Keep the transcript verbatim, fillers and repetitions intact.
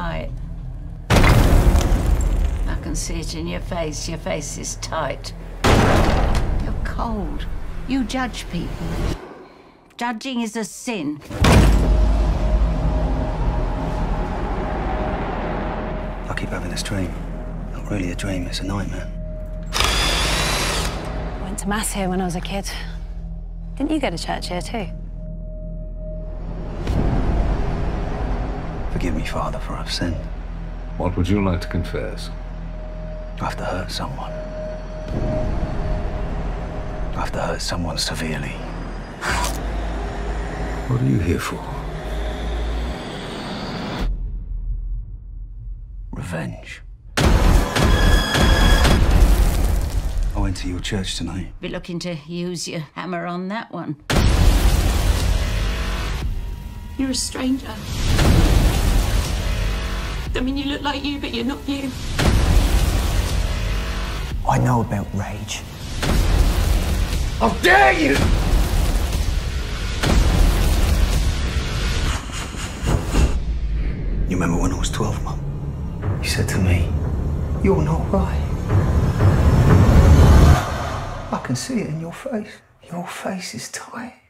right. I can see it in your face. Your face is tight. You're cold. You judge people. Judging is a sin. I keep having this dream. Not really a dream, it's a nightmare. I went to mass here when I was a kid. Didn't you go to church here too? Forgive me, Father, for I've sinned. What would you like to confess? I've to hurt someone. I've to hurt someone severely. What are you here for? Revenge. I went to your church tonight. Be looking to use your hammer on that one. You're a stranger. I mean, you look like you, but you're not you. I know about rage. How dare you! You remember when I was twelve, Mum? You said to me, "You're not right." I can see it in your face. Your face is tight.